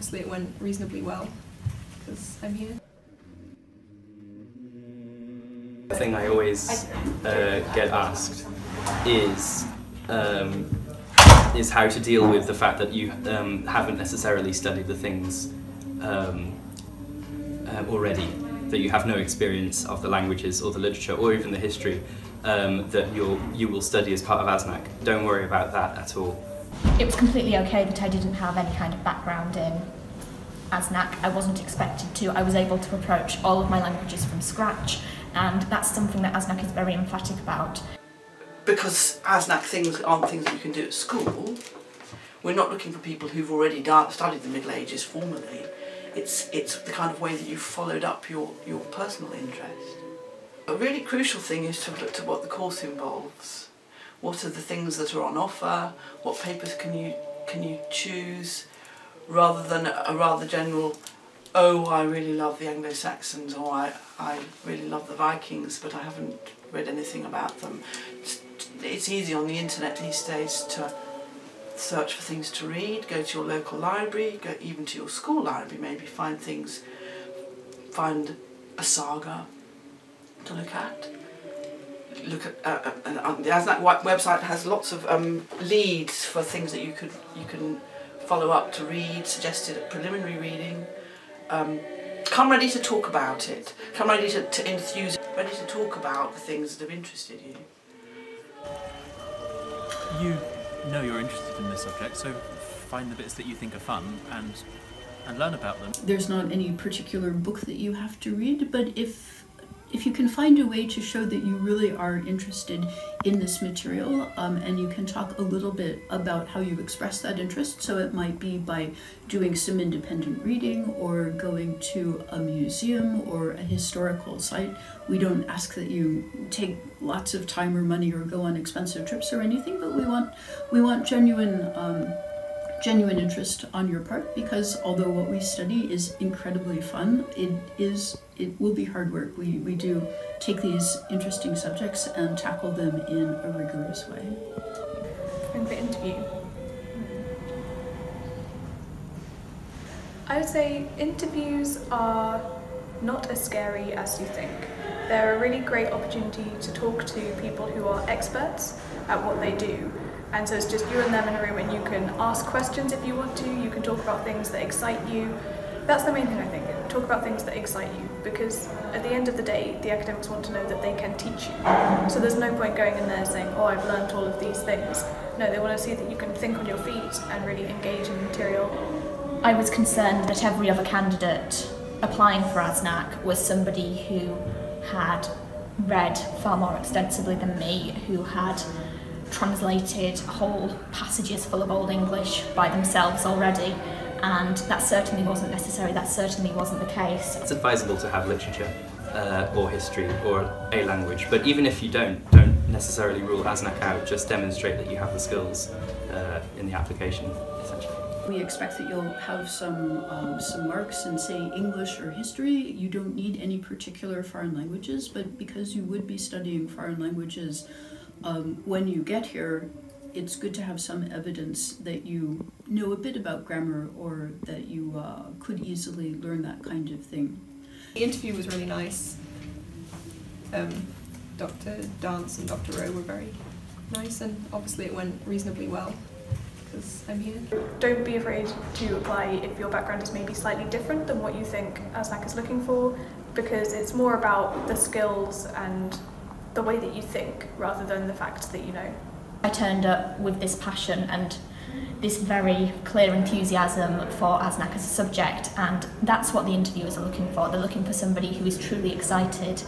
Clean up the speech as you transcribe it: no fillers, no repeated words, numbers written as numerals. Obviously it went reasonably well, because I'm here. The thing I always get asked is how to deal with the fact that you haven't necessarily studied the things already, that you have no experience of the languages or the literature or even the history that you will study as part of ASNaC. Don't worry about that at all. It was completely okay that I didn't have any kind of background in ASNaC. I wasn't expected to. I was able to approach all of my languages from scratch, and that's something that ASNaC is very emphatic about. Because ASNaC things aren't things that you can do at school, we're not looking for people who've already studied the Middle Ages formally. It's the kind of way that you've followed up your personal interest. A really crucial thing is to look to what the course involves. What are the things that are on offer? What papers can you choose? Rather than a rather general, oh, I really love the Anglo-Saxons, or I really love the Vikings, but I haven't read anything about them. It's easy on the internet these days to search for things to read, go to your local library, go even to your school library maybe, find a saga to look at. Look at the ASNaC website has lots of leads for things that you can follow up to read, suggested at preliminary reading. Come ready to talk about it. Come ready to enthuse, ready to talk about the things that have interested you. You know you're interested in this subject, so find the bits that you think are fun and learn about them. There's not any particular book that you have to read, but if you can find a way to show that you really are interested in this material, and you can talk a little bit about how you express that interest, so it might be by doing some independent reading or going to a museum or a historical site. We don't ask that you take lots of time or money or go on expensive trips or anything, but we want genuine interest on your part, because although what we study is incredibly fun, it will be hard work. We do take these interesting subjects and tackle them in a rigorous way. And the interview. I would say interviews are not as scary as you think. They're a really great opportunity to talk to people who are experts at what they do. And so it's just you and them in a room, and you can ask questions if you want to, you can talk about things that excite you. That's the main thing, I think, talk about things that excite you, because at the end of the day, the academics want to know that they can teach you. So there's no point going in there saying, oh, I've learned all of these things. No, they want to see that you can think on your feet and really engage in the material. I was concerned that every other candidate applying for ASNaC was somebody who had read far more extensively than me, who had translated whole passages full of Old English by themselves already, and that certainly wasn't necessary, that certainly wasn't the case. It's advisable to have literature or history or a language, but even if you don't necessarily rule ASNaC out, just demonstrate that you have the skills in the application, essentially. We expect that you'll have some marks in, say, English or history. You don't need any particular foreign languages, but because you would be studying foreign languages, when you get here, it's good to have some evidence that you know a bit about grammar, or that you could easily learn that kind of thing. The interview was really nice. Dr. Dance and Dr. Rowe were very nice, and obviously it went reasonably well, because I'm here. Don't be afraid to apply if your background is maybe slightly different than what you think ASNaC is looking for, because it's more about the skills and the way that you think rather than the fact that you know. I turned up with this passion and this very clear enthusiasm for ASNaC as a subject, and that's what the interviewers are looking for. They're looking for somebody who is truly excited